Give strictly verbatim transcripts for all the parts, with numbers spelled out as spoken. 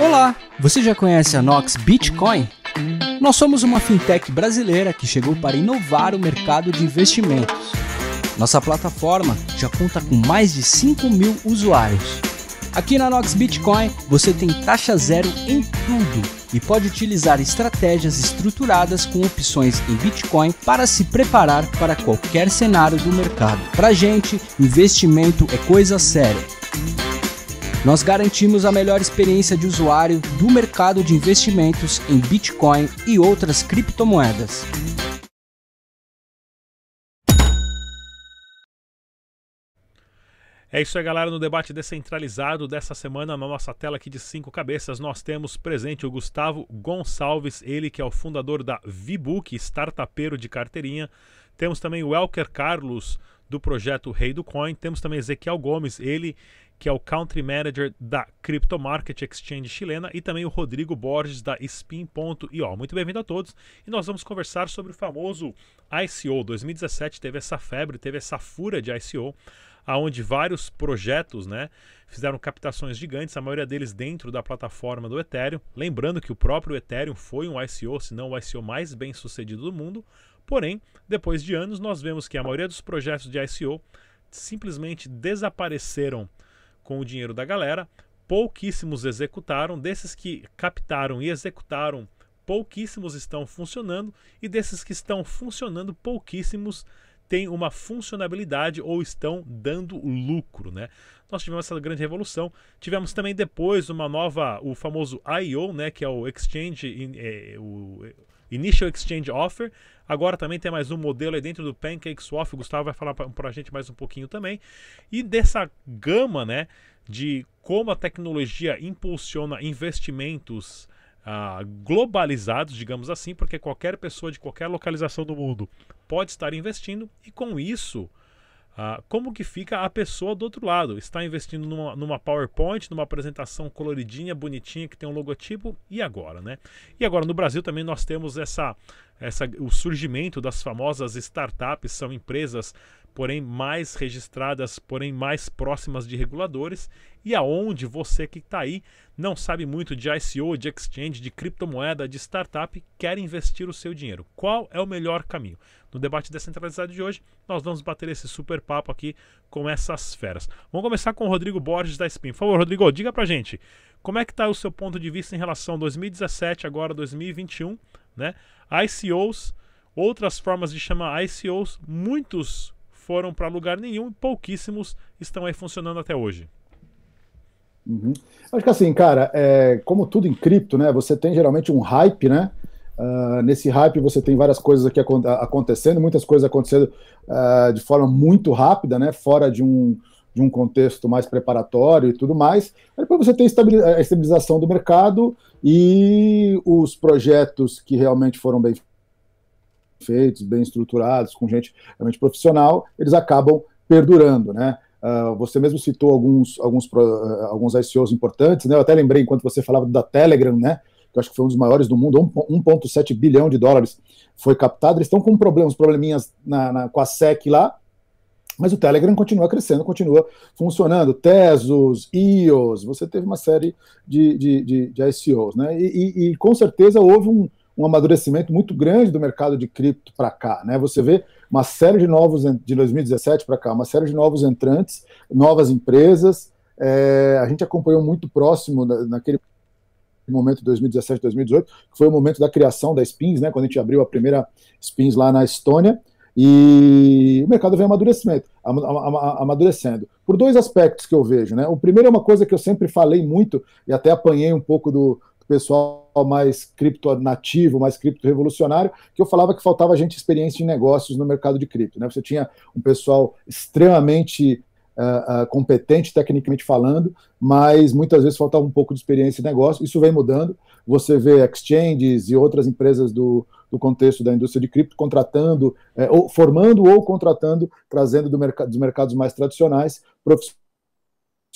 Olá, você já conhece a Nox Bitcoin? Nós somos uma fintech brasileira que chegou para inovar o mercado de investimentos. Nossa plataforma já conta com mais de cinco mil usuários. Aqui na Nox Bitcoin você tem taxa zero em tudo e pode utilizar estratégias estruturadas com opções em Bitcoin para se preparar para qualquer cenário do mercado. Pra gente, investimento é coisa séria. Nós garantimos a melhor experiência de usuário do mercado de investimentos em Bitcoin e outras criptomoedas. É isso aí, galera. No debate descentralizado dessa semana, na nossa tela aqui de cinco cabeças, nós temos presente o Gustavo Gonçalves, ele que é o fundador da Vbook, startupeiro de carteirinha. Temos também o Welker Carlos, do projeto Rei do Coin. Temos também Ezequiel Gomes, ele que é o Country Manager da Crypto Market Exchange chilena, e também o Rodrigo Borges, da Spin ponto i o. Muito bem-vindo a todos, e nós vamos conversar sobre o famoso I C O. dois mil e dezessete teve essa febre, teve essa fura de I C O, onde vários projetos, né, fizeram captações gigantes, a maioria deles dentro da plataforma do Ethereum. Lembrando que o próprio Ethereum foi um I C O, se não o I C O mais bem sucedido do mundo. Porém, depois de anos, nós vemos que a maioria dos projetos de I C O simplesmente desapareceram com o dinheiro da galera. Pouquíssimos executaram. Desses que captaram e executaram, pouquíssimos estão funcionando. E desses que estão funcionando, pouquíssimos têm uma funcionalidade ou estão dando lucro, né? Nós tivemos essa grande revolução. Tivemos também depois uma nova, o famoso I O, né, que é o Exchange, é, o Initial Exchange Offer. Agora também tem mais um modelo aí dentro do PancakeSwap. O Gustavo vai falar para a gente mais um pouquinho também. E dessa gama, né, de como a tecnologia impulsiona investimentos ah, globalizados, digamos assim, porque qualquer pessoa de qualquer localização do mundo pode estar investindo, e com isso, ah, como que fica a pessoa do outro lado? Está investindo numa, numa PowerPoint, numa apresentação coloridinha, bonitinha, que tem um logotipo, e agora, né? E agora no Brasil também nós temos essa, essa, o surgimento das famosas startups. São empresas, porém mais registradas, porém mais próximas de reguladores, e aonde você que está aí não sabe muito de I C O, de exchange, de criptomoeda, de startup, quer investir o seu dinheiro. Qual é o melhor caminho? No debate descentralizado de hoje, nós vamos bater esse super papo aqui com essas feras. Vamos começar com o Rodrigo Borges, da Spin. Por favor, Rodrigo, diga pra gente, como é que está o seu ponto de vista em relação a dois mil e dezessete, agora dois mil e vinte e um, né? I C Os, outras formas de chamar I C Os, muitos foram para lugar nenhum e pouquíssimos estão aí funcionando até hoje. Uhum. Acho que assim, cara, é, como tudo em cripto, né, você tem geralmente um hype, né? Uh, nesse hype você tem várias coisas aqui ac acontecendo, muitas coisas acontecendo uh, de forma muito rápida, né? Fora de um, de um contexto mais preparatório e tudo mais. Aí depois você tem a estabilização do mercado e os projetos que realmente foram bem feitos, bem estruturados, com gente realmente profissional, eles acabam perdurando, né? Uh, você mesmo citou alguns, alguns, uh, alguns I C Os importantes, né? Eu até lembrei, enquanto você falava da Telegram, né? Que eu acho que foi um dos maiores do mundo, um vírgula sete bilhão de dólares foi captado. Eles estão com problemas, probleminhas na, na, com a S E C lá, mas o Telegram continua crescendo, continua funcionando. Tezos, E O S, você teve uma série de, de, de, de I C Os, né? E, e, e com certeza houve um um amadurecimento muito grande do mercado de cripto para cá, né? Você vê uma série de novos, de dois mil e dezessete para cá, uma série de novos entrantes, novas empresas. É, a gente acompanhou muito próximo na, naquele momento de dois mil e dezessete, dois mil e dezoito, que foi o momento da criação da Spins, né? Quando a gente abriu a primeira Spins lá na Estônia, e o mercado vem amadurecimento, am, am, amadurecendo. Por dois aspectos que eu vejo, né? O primeiro é uma coisa que eu sempre falei muito, e até apanhei um pouco do pessoal mais cripto nativo, mais cripto revolucionário, que eu falava que faltava gente experiência em negócios no mercado de cripto, né? Você tinha um pessoal extremamente uh, uh, competente, tecnicamente falando, mas muitas vezes faltava um pouco de experiência em negócio. Isso vem mudando. Você vê exchanges e outras empresas do, do contexto da indústria de cripto contratando, eh, ou formando ou contratando, trazendo do merc- dos mercados mais tradicionais, profissionais,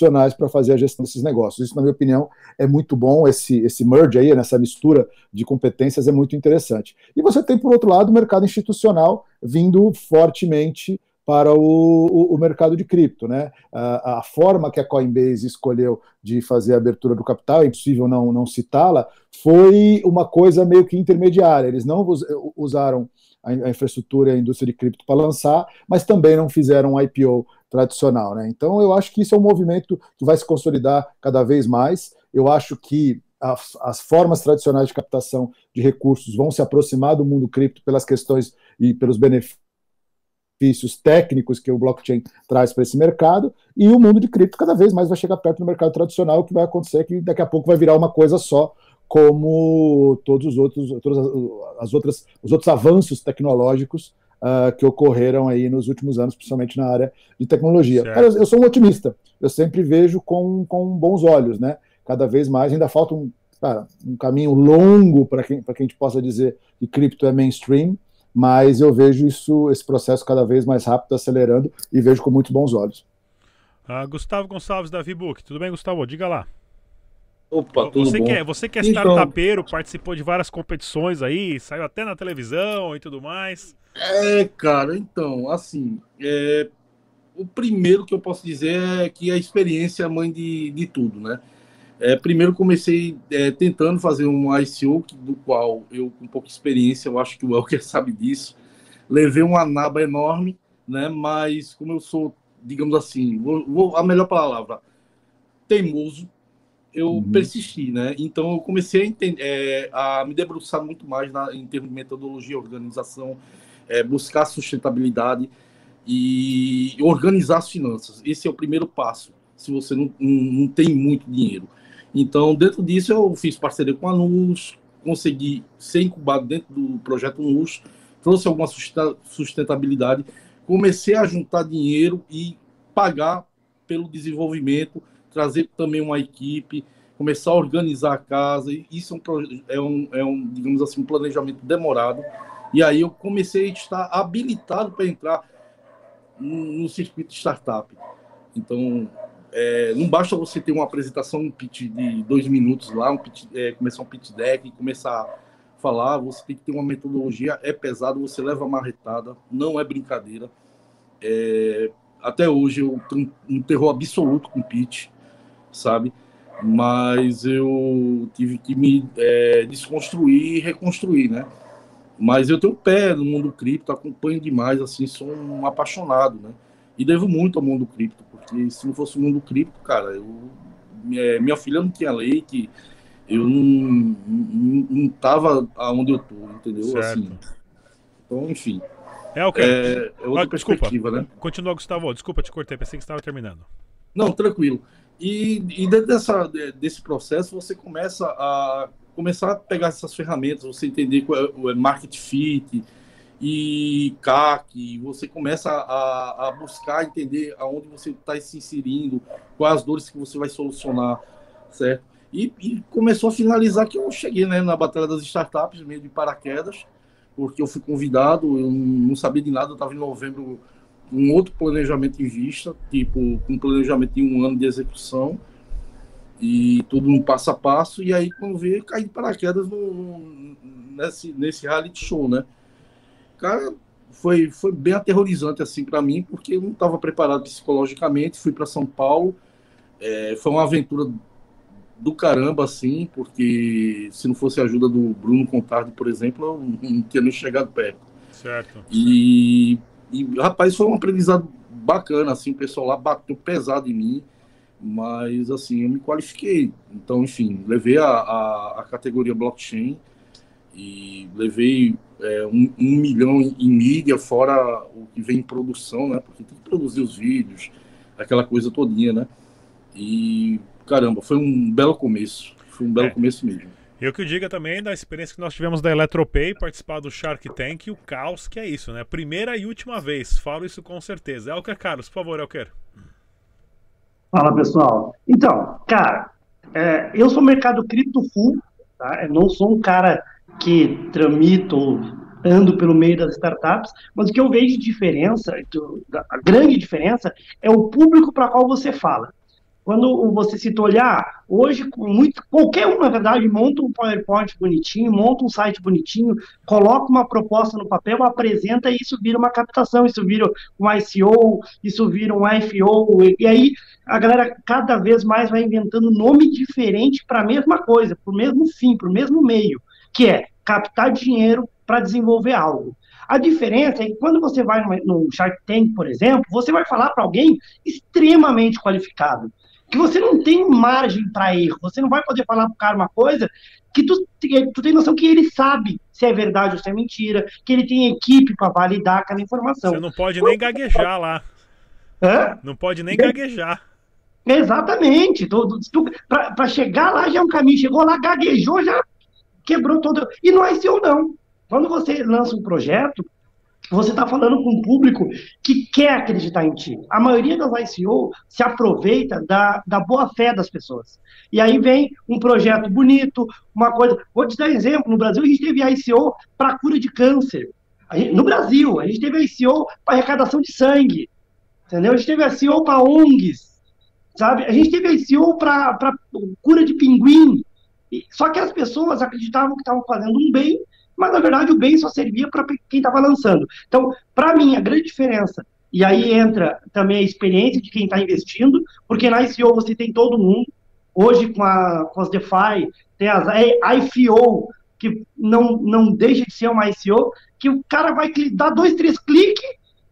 profissionais para fazer a gestão desses negócios. Isso, na minha opinião, é muito bom. Esse, esse merge aí, nessa mistura de competências, é muito interessante. E você tem, por outro lado, o mercado institucional vindo fortemente para o, o, o mercado de cripto, né? A, a forma que a Coinbase escolheu de fazer a abertura do capital, é impossível não, não citá-la, foi uma coisa meio que intermediária. Eles não usaram a infraestrutura e a indústria de cripto para lançar, mas também não fizeram um I P O tradicional, né? Então eu acho que isso é um movimento que vai se consolidar cada vez mais. Eu acho que as, as formas tradicionais de captação de recursos vão se aproximar do mundo cripto pelas questões e pelos benefícios benefícios técnicos que o blockchain traz para esse mercado, e o mundo de cripto cada vez mais vai chegar perto do mercado tradicional. O que vai acontecer é que daqui a pouco vai virar uma coisa só, como todos os outros, todas as outras, os outros avanços tecnológicos uh, que ocorreram aí nos últimos anos, principalmente na área de tecnologia. Cara, eu, eu sou um otimista, eu sempre vejo com, com bons olhos, né? Cada vez mais, ainda falta um, cara, um caminho longo para que, para que a gente possa dizer que cripto é mainstream, mas eu vejo isso, esse processo cada vez mais rápido, acelerando, e vejo com muito bons olhos. Ah, Gustavo Gonçalves, da Vbook. Tudo bem, Gustavo? Diga lá. Opa, tudo você bom. Quer, você que é startupeiro, então, participou de várias competições aí, saiu até na televisão e tudo mais. É, cara, então, assim, é, o primeiro que eu posso dizer é que a experiência é a mãe de, de tudo, né? É, primeiro comecei é, tentando fazer um I C O, do qual eu, com pouca experiência, eu acho que o Welker sabe disso, levei uma naba enorme, né? Mas como eu sou, digamos assim, vou, vou, a melhor palavra, teimoso, eu uhum. persisti, né? Então eu comecei a, entender, é, a me debruçar muito mais na, em termos de metodologia, organização, é, buscar sustentabilidade e organizar as finanças. Esse é o primeiro passo, se você não, não, não tem muito dinheiro. Então, dentro disso, eu fiz parceria com a Luz, consegui ser incubado dentro do projeto N U S, trouxe alguma sustentabilidade, comecei a juntar dinheiro e pagar pelo desenvolvimento, trazer também uma equipe, começar a organizar a casa. Isso é um, é um, é um digamos assim, um planejamento demorado. E aí eu comecei a estar habilitado para entrar no, no circuito de startup. Então... É, não basta você ter uma apresentação, um pitch de dois minutos lá, um pitch, é, começar um pitch deck, começar a falar, você tem que ter uma metodologia, é pesado, você leva a marretada, não é brincadeira. É, até hoje eu tenho um terror absoluto com pitch, sabe? Mas eu tive que me é, desconstruir e reconstruir, né? Mas eu tenho pé no mundo cripto, acompanho demais, assim, sou um apaixonado, né? E devo muito ao mundo cripto, porque se não fosse o mundo cripto, cara, eu, minha, minha filha não tinha leite, eu não, não, não tava aonde eu tô, entendeu? Certo. Assim, então, enfim. É o okay. é, é outra ah, perspectiva, né? Continua, Gustavo. Desculpa, te cortei, pensei que estava terminando. Não, tranquilo. E, e dentro dessa, desse processo, você começa a, começar a pegar essas ferramentas, você entender o market fit, e C A C, você começa a, a buscar entender aonde você está se inserindo, quais as dores que você vai solucionar, certo? E, e começou a finalizar que eu cheguei, né, na Batalha das Startups, meio de paraquedas, porque eu fui convidado, eu não sabia de nada, eu estava em novembro com um outro planejamento em vista, tipo, com um planejamento de um ano de execução, e tudo no passo a passo, e aí quando veio, caí de paraquedas no, nesse, nesse reality show, né? Cara, foi, foi bem aterrorizante, assim, para mim, porque eu não estava preparado psicologicamente, fui para São Paulo, é, foi uma aventura do caramba, assim, porque se não fosse a ajuda do Bruno Contardi, por exemplo, eu não tinha nem chegado perto. Certo. E, e, rapaz, foi um aprendizado bacana, assim, o pessoal lá bateu pesado em mim, mas, assim, eu me qualifiquei. Então, enfim, levei a, a, a categoria blockchain e levei... É, um, um milhão em, em mídia, fora o que vem em produção, né? Porque tem que produzir os vídeos, aquela coisa todinha, né? E, caramba, foi um belo começo. Foi um belo é. começo mesmo. Eu que eu diga também da experiência que nós tivemos da Eletropay, participar do Shark Tank, e o caos que é isso, né? Primeira e última vez, falo isso com certeza. Welker Carlos, por favor, Welker. Fala, pessoal. Então, cara, é, eu sou mercado cripto full, tá? Eu não sou um cara... que tramito ou ando pelo meio das startups, mas o que eu vejo de diferença, a grande diferença, é o público para qual você fala. Quando você se olhar, hoje, muito, qualquer um, na verdade, monta um PowerPoint bonitinho, monta um site bonitinho, coloca uma proposta no papel, apresenta e isso vira uma captação, isso vira um I C O, isso vira um F O, e, e aí a galera cada vez mais vai inventando nome diferente para a mesma coisa, para o mesmo fim, para o mesmo meio, que é captar dinheiro para desenvolver algo. A diferença é que quando você vai no Shark Tank, por exemplo, você vai falar para alguém extremamente qualificado, que você não tem margem para erro, você não vai poder falar para o cara uma coisa que tu, tu tem noção que ele sabe se é verdade ou se é mentira, que ele tem equipe para validar aquela informação. Você não pode nem gaguejar lá. Hã? Não pode nem é. gaguejar. Exatamente. Para chegar lá já é um caminho. Chegou lá, gaguejou, já quebrou todo... E não é seu não. Quando você lança um projeto, você está falando com um público que quer acreditar em ti. A maioria das I C O se aproveita da, da boa-fé das pessoas. E aí vem um projeto bonito, uma coisa... Vou te dar um exemplo. No Brasil, a gente teve I C O para cura de câncer. A gente, no Brasil, a gente teve I C O para arrecadação de sangue. Entendeu? A gente teve I C O para O N Gs. Sabe? A gente teve I C O para cura de pinguim. E, só que as pessoas acreditavam que estavam fazendo um bem, mas, na verdade, o bem só servia para quem estava lançando. Então, para mim, a grande diferença, e aí entra também a experiência de quem está investindo, porque na I C O você tem todo mundo, hoje com, a, com as DeFi, tem as I F O, que não, não deixa de ser uma I C O, que o cara vai dar dois, três cliques,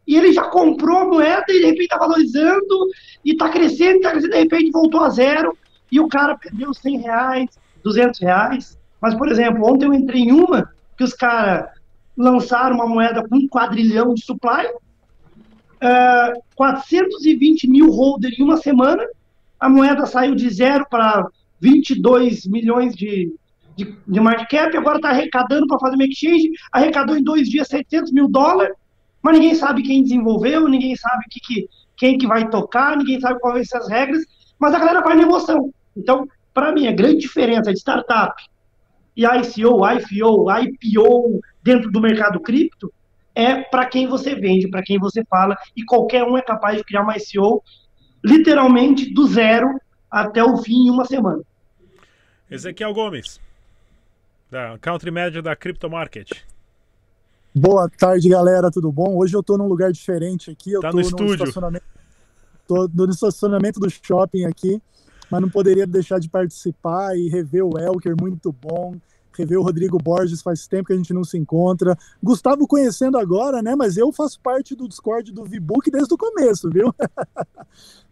e ele já comprou a moeda, e de repente está valorizando, e está crescendo, está crescendo, de repente voltou a zero, e o cara perdeu cem reais, duzentos reais, mas, por exemplo, ontem eu entrei em uma, que os caras lançaram uma moeda com um quadrilhão de supply, uh, quatrocentos e vinte mil holder em uma semana, a moeda saiu de zero para vinte e dois milhões de, de, de market cap, agora está arrecadando para fazer uma exchange, arrecadou em dois dias setecentos mil dólares, mas ninguém sabe quem desenvolveu, ninguém sabe que, que, quem que vai tocar, ninguém sabe qual vai ser as regras, mas a galera vai na emoção. Então, para mim, a grande diferença de startup e I C O, I F O, I P O dentro do mercado cripto, é para quem você vende, para quem você fala, e qualquer um é capaz de criar uma I C O literalmente do zero até o fim em uma semana. Ezequiel Gomes, da Country Manager da Crypto Market. Boa tarde, galera, tudo bom? Hoje eu estou num lugar diferente aqui, eu tá tô no estúdio. Estacionamento, tô no estacionamento do shopping aqui, mas não poderia deixar de participar e rever o Welker, muito bom. Rever o Rodrigo Borges, faz tempo que a gente não se encontra. Gustavo conhecendo agora, né? Mas eu faço parte do Discord do Vbook desde o começo, viu?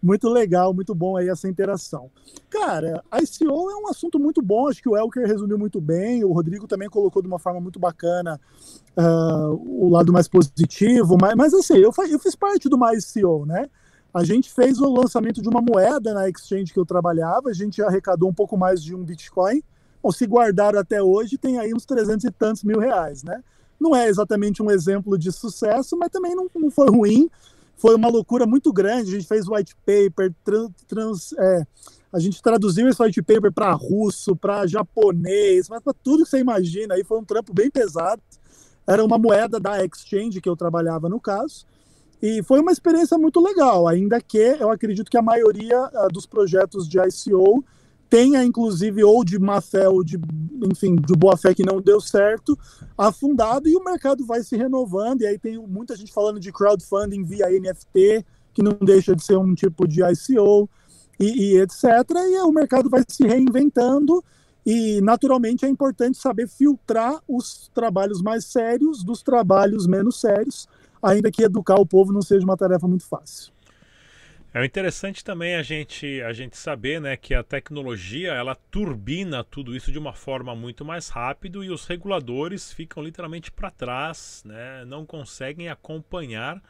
Muito legal, muito bom aí essa interação. Cara, a I C O é um assunto muito bom, acho que o Welker resumiu muito bem, o Rodrigo também colocou de uma forma muito bacana uh, o lado mais positivo, mas, mas assim, eu, eu fiz parte de uma I C O, né? A gente fez o lançamento de uma moeda na exchange que eu trabalhava, a gente arrecadou um pouco mais de um Bitcoin, ou se guardaram até hoje, tem aí uns trezentos e tantos mil reais, né? Não é exatamente um exemplo de sucesso, mas também não, não foi ruim, foi uma loucura muito grande, a gente fez white paper, trans, trans, é, a gente traduziu esse white paper para russo, para japonês, mas para tudo que você imagina, aí foi um trampo bem pesado, era uma moeda da exchange que eu trabalhava no caso, e foi uma experiência muito legal, ainda que eu acredito que a maioria uh, dos projetos de I C O tenha, inclusive, ou de má fé, ou de, enfim, de boa fé que não deu certo, afundado, e o mercado vai se renovando, e aí tem muita gente falando de crowdfunding via N F T, que não deixa de ser um tipo de I C O, e, e etcétera, e o mercado vai se reinventando, e, naturalmente, é importante saber filtrar os trabalhos mais sérios dos trabalhos menos sérios, ainda que educar o povo não seja uma tarefa muito fácil. É interessante também a gente, a gente saber, né, que a tecnologia ela turbina tudo isso de uma forma muito mais rápida e os reguladores ficam literalmente para trás, né, não conseguem acompanhar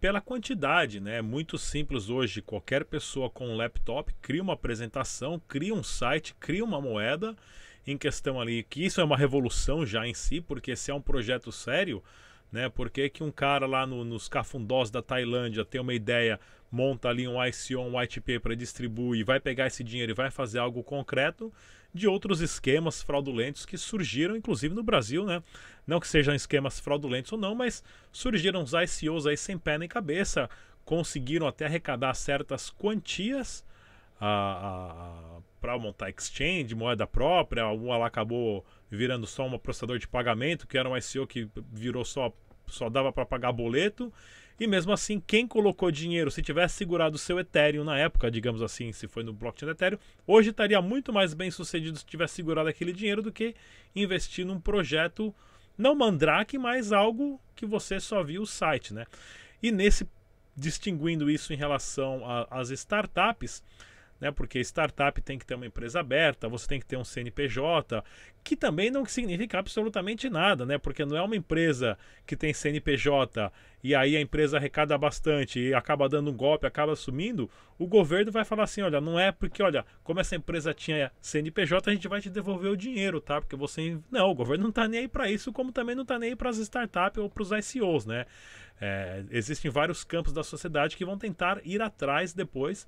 pela quantidade. Né? É muito simples hoje, qualquer pessoa com um laptop cria uma apresentação, cria um site, cria uma moeda em questão ali, que isso é uma revolução já em si, porque se é um projeto sério, né? Por que que um cara lá no, nos cafundós da Tailândia tem uma ideia, monta ali um I C O, um white paper, distribui e vai pegar esse dinheiro e vai fazer algo concreto de outros esquemas fraudulentos que surgiram, inclusive no Brasil, né? Não que sejam esquemas fraudulentos ou não, mas surgiram os I C Os aí sem pé nem cabeça, conseguiram até arrecadar certas quantias, para montar exchange, moeda própria, ela acabou virando só um processador de pagamento, que era um I C O que virou só, só dava para pagar boleto. E mesmo assim, quem colocou dinheiro, se tivesse segurado o seu Ethereum na época, digamos assim, se foi no blockchain do Ethereum, hoje estaria muito mais bem sucedido se tivesse segurado aquele dinheiro do que investir num projeto, não mandrake, mas algo que você só viu o site, né? E nesse, distinguindo isso em relação às startups, né? Porque startup tem que ter uma empresa aberta, você tem que ter um C N P J, que também não significa absolutamente nada, né? Porque não é uma empresa que tem C N P J e aí a empresa arrecada bastante e acaba dando um golpe, acaba sumindo, o governo vai falar assim, olha, não é porque, olha, como essa empresa tinha C N P J, a gente vai te devolver o dinheiro, tá? Porque você... Não, o governo não tá nem aí para isso, como também não tá nem aí para as startups ou para os I C Os, né? É, existem vários campos da sociedade que vão tentar ir atrás depois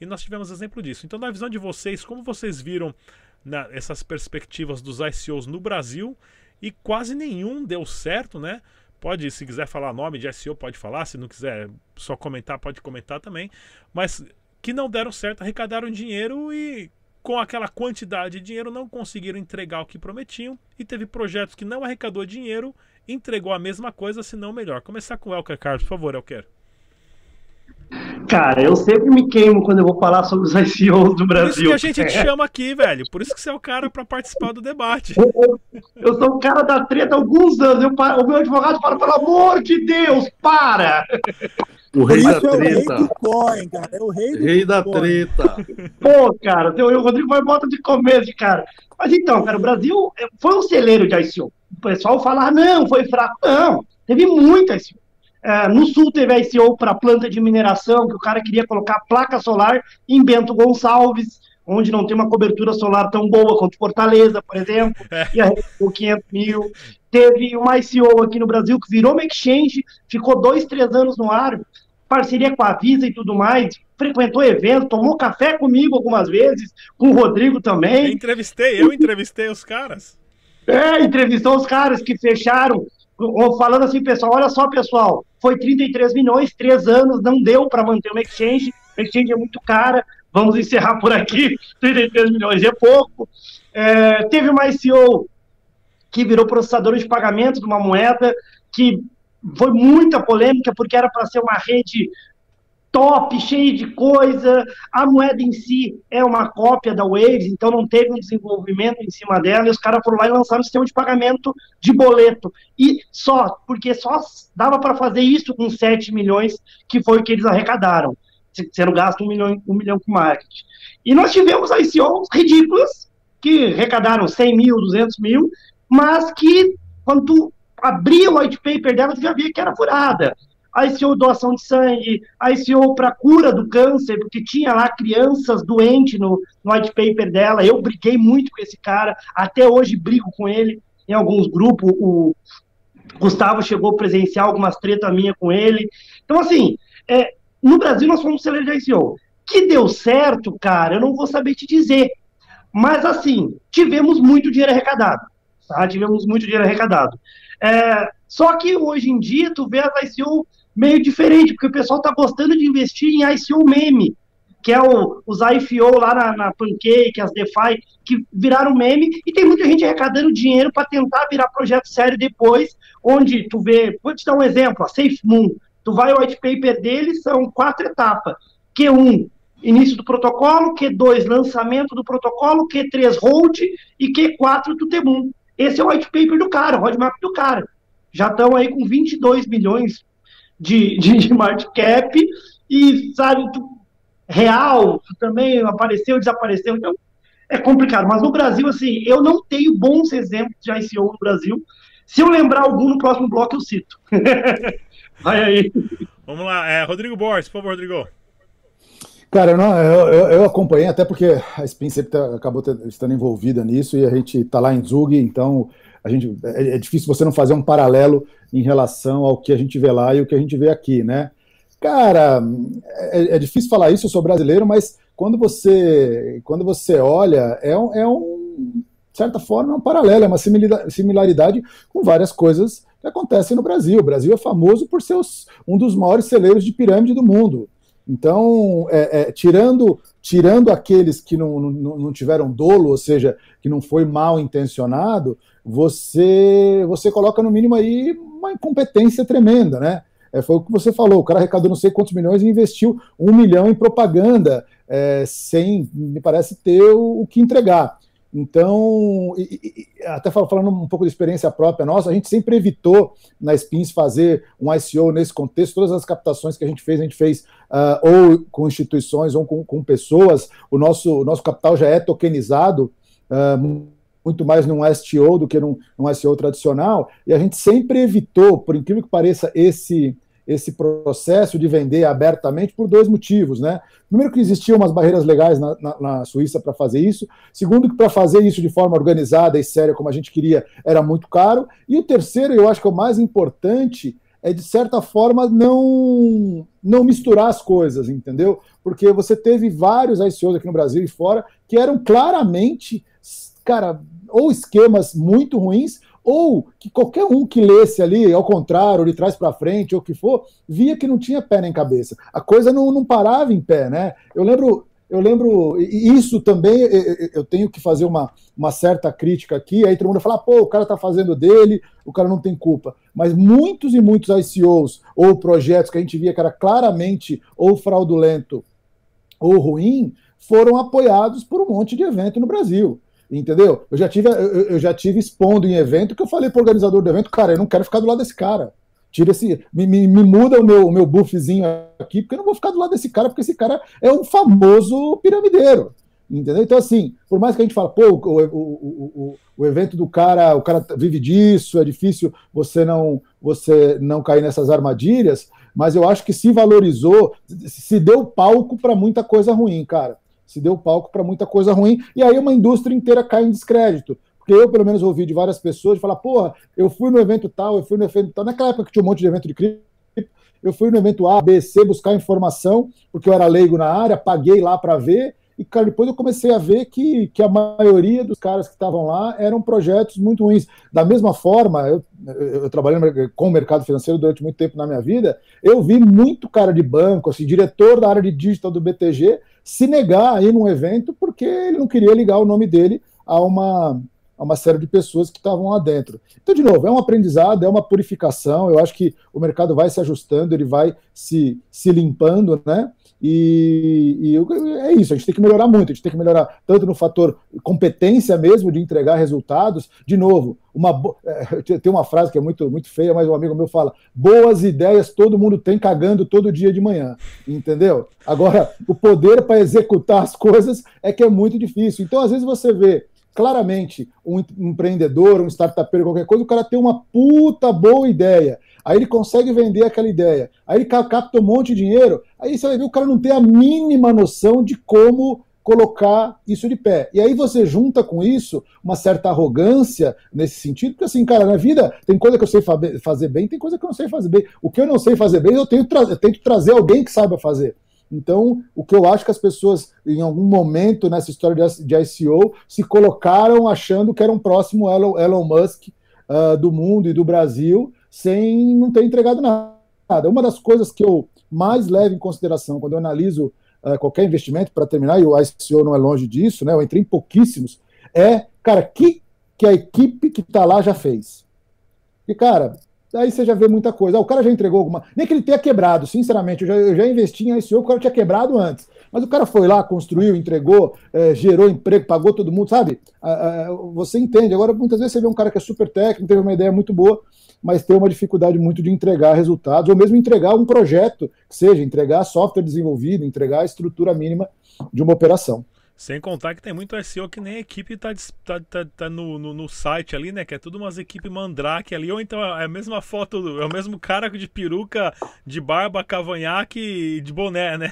e nós tivemos exemplo disso. Então, na visão de vocês, como vocês viram na, essas perspectivas dos I C Os no Brasil e quase nenhum deu certo, né? Pode, se quiser falar nome de I C O, pode falar. Se não quiser só comentar, pode comentar também. Mas que não deram certo, arrecadaram dinheiro e com aquela quantidade de dinheiro não conseguiram entregar o que prometiam. E teve projetos que não arrecadou dinheiro, entregou a mesma coisa, se não melhor. Começar com o Welker Carlos, por favor, Welker. Cara, eu sempre me queimo quando eu vou falar sobre os I C Os do Brasil. Por isso que a gente te chama aqui, velho. Por isso que você é o cara para participar do debate. Eu, eu sou o cara da treta há alguns anos. Eu, o meu advogado fala, pelo amor de Deus, para! O rei da treta. É o rei do coin, cara. É o rei do rei da treta. Pô, cara, o Rodrigo vai botar de começo, cara. Mas então, cara, o Brasil foi um celeiro de I C O. O pessoal fala, ah, não, foi fraco. Não, teve muita I C O. Uh, no Sul teve I C O para planta de mineração, que o cara queria colocar placa solar em Bento Gonçalves, onde não tem uma cobertura solar tão boa quanto Fortaleza, por exemplo, e arrecadou quinhentos mil. Teve uma I C O aqui no Brasil que virou uma exchange, ficou dois, três anos no ar, parceria com a Visa e tudo mais, frequentou evento, tomou café comigo algumas vezes, com o Rodrigo também. Eu entrevistei, eu entrevistei os caras. É, entrevistou os caras que fecharam, falando assim, pessoal, olha só, pessoal, foi trinta e três milhões, três anos, não deu para manter uma exchange, a exchange é muito cara, vamos encerrar por aqui, trinta e três milhões é pouco. É, teve uma I C O que virou processador de pagamento de uma moeda, que foi muita polêmica, porque era para ser uma rede top, cheia de coisa, a moeda em si é uma cópia da Waves, então não teve um desenvolvimento em cima dela, e os caras foram lá e lançaram um sistema de pagamento de boleto, e só, porque só dava para fazer isso com sete milhões, que foi o que eles arrecadaram, sendo gasto um milhão, um milhão com marketing. E nós tivemos I C Os ridículas, que arrecadaram cem mil, duzentos mil, mas que, quando tu abria o white paper dela, tu já via que era furada. I C O doação de sangue, I C O para cura do câncer, porque tinha lá crianças doentes no, no white paper dela. Eu briguei muito com esse cara, até hoje brigo com ele em alguns grupos. O Gustavo chegou a presenciar algumas tretas minhas com ele. Então, assim, é, no Brasil nós fomos celeiro de I C O. Que deu certo, cara, eu não vou saber te dizer. Mas, assim, tivemos muito dinheiro arrecadado. Tá? Tivemos muito dinheiro arrecadado. É, só que hoje em dia tu vê as I C O meio diferente, porque o pessoal tá gostando de investir em I C O meme, que é o, os I F O lá na, na Pancake, as DeFi, que viraram meme, e tem muita gente arrecadando dinheiro para tentar virar projeto sério depois, onde tu vê, vou te dar um exemplo, a SafeMoon, tu vai ao white paper dele, são quatro etapas, Q um, início do protocolo, Q dois, lançamento do protocolo, Q três, hold, e Q quatro, Tutemun. Esse é o white paper do cara, o roadmap do cara. Já estão aí com vinte e dois milhões de, de, de market cap e, sabe, tu, real tu também apareceu, desapareceu. Então, é complicado. Mas no Brasil, assim, eu não tenho bons exemplos de I C O no Brasil. Se eu lembrar algum no próximo bloco, eu cito. Vai aí. Vamos lá. É, Rodrigo Borges, por favor, Rodrigo. Cara, eu, não, eu, eu acompanhei, até porque a Spin sempre tá, acabou estando envolvida nisso e a gente tá lá em Zug, então... A gente, é difícil você não fazer um paralelo em relação ao que a gente vê lá e o que a gente vê aqui, né? Cara, é, é difícil falar isso, eu sou brasileiro, mas quando você, quando você olha, é um, é um, de certa forma, é um paralelo, é uma similaridade com várias coisas que acontecem no Brasil. O Brasil é famoso por ser os, um dos maiores celeiros de pirâmide do mundo. Então, é, é, tirando tirando aqueles que não, não, não tiveram dolo, ou seja, que não foi mal intencionado, você, você coloca no mínimo aí uma incompetência tremenda, né? É, foi o que você falou, o cara arrecadou não sei quantos milhões e investiu um milhão em propaganda, é, sem, me parece, ter o, o que entregar. Então, e, e, até falando um pouco de experiência própria nossa, a gente sempre evitou na Spins fazer um I C O nesse contexto. Todas as captações que a gente fez, a gente fez uh, ou com instituições ou com, com pessoas. O nosso, o nosso capital já é tokenizado, uh, muito mais num S T O do que num, num I C O tradicional, e a gente sempre evitou, por incrível que pareça, esse... esse processo de vender abertamente por dois motivos, né? Primeiro, que existiam umas barreiras legais na, na, na Suíça para fazer isso. Segundo, que para fazer isso de forma organizada e séria, como a gente queria, era muito caro. E o terceiro, eu acho que é o mais importante, é, de certa forma, não, não misturar as coisas, entendeu? Porque você teve vários I C Os aqui no Brasil e fora que eram claramente, cara, ou esquemas muito ruins, ou que qualquer um que lesse ali, ao contrário, de trás para frente, ou o que for, via que não tinha pé nem cabeça. A coisa não, não parava em pé, né? Eu lembro, eu lembro, e isso também, eu tenho que fazer uma, uma certa crítica aqui, aí todo mundo fala, pô, o cara tá fazendo dele, o cara não tem culpa. Mas muitos e muitos I C Os, ou projetos que a gente via que era claramente ou fraudulento ou ruim, foram apoiados por um monte de evento no Brasil. Entendeu? Eu já tive, eu já tive expondo em evento que eu falei pro organizador do evento, cara, eu não quero ficar do lado desse cara. Tira esse, me, me, me muda o meu, o meu buffzinho aqui, porque eu não vou ficar do lado desse cara, porque esse cara é um famoso piramideiro. Entendeu? Então, assim, por mais que a gente fale, pô, o, o, o, o evento do cara, o cara vive disso, é difícil você não, você não cair nessas armadilhas, mas eu acho que se valorizou, se deu palco para muita coisa ruim, cara. Se deu palco para muita coisa ruim, e aí uma indústria inteira cai em descrédito. Porque eu, pelo menos, ouvi de várias pessoas de falar, porra, eu fui no evento tal, eu fui no evento tal. Naquela época que tinha um monte de evento de cripto, eu fui no evento A, B, C, buscar informação, porque eu era leigo na área, paguei lá para ver, e cara, depois eu comecei a ver que, que a maioria dos caras que estavam lá eram projetos muito ruins. Da mesma forma, eu, eu trabalhei com o mercado financeiro durante muito tempo na minha vida, eu vi muito cara de banco, assim, diretor da área de digital do B T G, se negar a ir num evento porque ele não queria ligar o nome dele a uma, a uma série de pessoas que estavam lá dentro. Então, de novo, é um aprendizado, é uma purificação, eu acho que o mercado vai se ajustando, ele vai se, se limpando, né? E, e é isso, a gente tem que melhorar muito, a gente tem que melhorar tanto no fator competência mesmo de entregar resultados. De novo, uma bo... tem uma frase que é muito, muito feia, mas um amigo meu fala, boas ideias todo mundo tem cagando todo dia de manhã, entendeu? Agora, o poder para executar as coisas é que é muito difícil. Então, às vezes você vê claramente um empreendedor, um startupeiro, qualquer coisa, o cara tem uma puta boa ideia, aí ele consegue vender aquela ideia, aí ele capta um monte de dinheiro, aí você vai ver o cara não tem a mínima noção de como colocar isso de pé. E aí você junta com isso uma certa arrogância nesse sentido, porque assim, cara, na vida tem coisa que eu sei fazer bem, tem coisa que eu não sei fazer bem. O que eu não sei fazer bem, eu tenho tra- eu tento trazer alguém que saiba fazer. Então, o que eu acho que as pessoas, em algum momento nessa história de I C O, se colocaram achando que era um próximo Elon, Elon Musk uh, do mundo e do Brasil, sem não ter entregado nada. Uma das coisas que eu mais levo em consideração quando eu analiso uh, qualquer investimento, para terminar, e o I C O não é longe disso, né? Eu entrei em pouquíssimos, é, cara, que, que a equipe que está lá já fez. E, cara... aí você já vê muita coisa. Ah, o cara já entregou alguma... nem que ele tenha quebrado, sinceramente. Eu já, eu já investi em I C O, o cara tinha quebrado antes. Mas o cara foi lá, construiu, entregou, é, gerou emprego, pagou todo mundo, sabe? Ah, ah, você entende. Agora, muitas vezes você vê um cara que é super técnico, teve uma ideia muito boa, mas tem uma dificuldade muito de entregar resultados, ou mesmo entregar um projeto, que seja, entregar software desenvolvido, entregar a estrutura mínima de uma operação. Sem contar que tem muito S E O que nem a equipe tá, tá, tá, tá no, no, no site ali, né? Que é tudo umas equipes mandrake ali. Ou então é a mesma foto, é o mesmo cara de peruca, de barba, cavanhaque e de boné, né?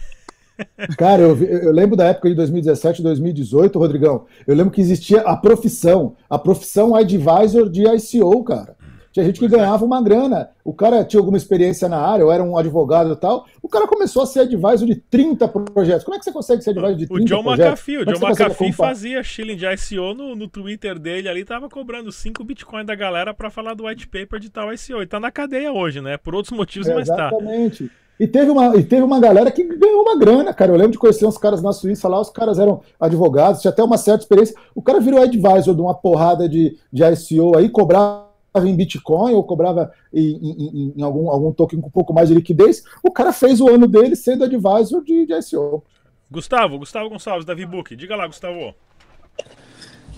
Cara, eu, eu lembro da época de dois mil e dezessete, dois mil e dezoito, Rodrigão. Eu lembro que existia a profissão, a profissão advisor de I C O, cara. Tinha gente que ganhava uma grana, o cara tinha alguma experiência na área, ou era um advogado e tal, o cara começou a ser advisor de trinta projetos. Como é que você consegue ser advisor de trinta projetos? O John McAfee, o John McAfee fazia shilling de I C O no, no Twitter dele ali, tava cobrando cinco bitcoins da galera para falar do white paper de tal I C O, e tá na cadeia hoje, né? Por outros motivos, mas tá. Exatamente. E teve, uma, e teve uma galera que ganhou uma grana, cara. Eu lembro de conhecer uns caras na Suíça lá, os caras eram advogados, tinha até uma certa experiência. O cara virou advisor de uma porrada de, de I C O aí, cobrava em Bitcoin ou cobrava em, em, em algum, algum token com um pouco mais de liquidez. O cara fez o ano dele sendo advisor de, de I C O. Gustavo, Gustavo Gonçalves, da Vbook. Diga lá, Gustavo.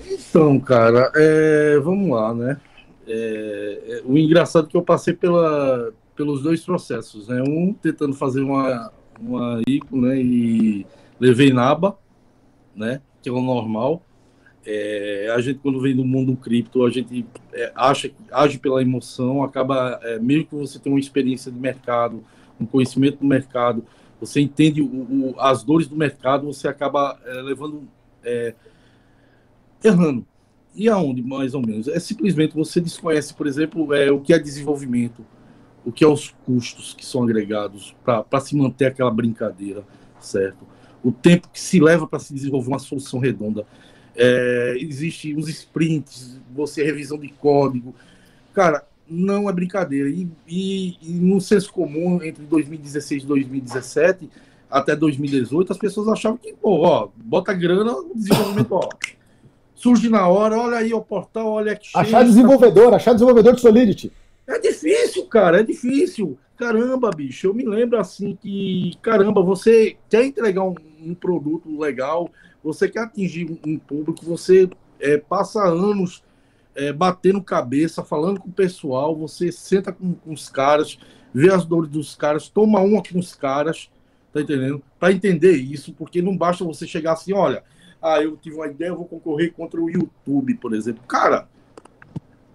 Então, cara, é, vamos lá, né? É, o engraçado é que eu passei pela... pelos dois processos, né? Um tentando fazer uma, uma I C O, né? E levei na aba, né? Que é o normal. É, a gente, quando vem do mundo cripto, a gente é, acha, age pela emoção, acaba, é, mesmo que você tenha uma experiência de mercado, um conhecimento do mercado, você entende o, o, as dores do mercado, você acaba é, levando, é, errando. E aonde, mais ou menos? É simplesmente você desconhece, por exemplo, é, o que é desenvolvimento, o que é os custos que são agregados para se manter aquela brincadeira, certo? O tempo que se leva para se desenvolver uma solução redonda. É, existem os sprints, você revisão de código. Cara, não é brincadeira. E, e, e no senso comum, entre dois mil e dezesseis e dois mil e dezessete, até dois mil e dezoito, as pessoas achavam que, pô, ó, bota grana, desenvolvimento, ó. Surge na hora, olha aí o portal, olha que cheio. Achar desenvolvedor, achar desenvolvedor de Solidity. É difícil, cara, é difícil. Caramba, bicho, eu me lembro assim que, caramba, você quer entregar um, um produto legal, você quer atingir um público, você é, passa anos é, batendo cabeça, falando com o pessoal, você senta com, com os caras, vê as dores dos caras, toma uma com os caras, tá entendendo? Para entender isso, porque não basta você chegar assim, olha, ah, eu tive uma ideia, eu vou concorrer contra o YouTube, por exemplo. Cara...